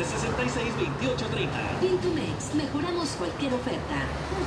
de 66-28-30. VintuMex, mejoramos cualquier oferta.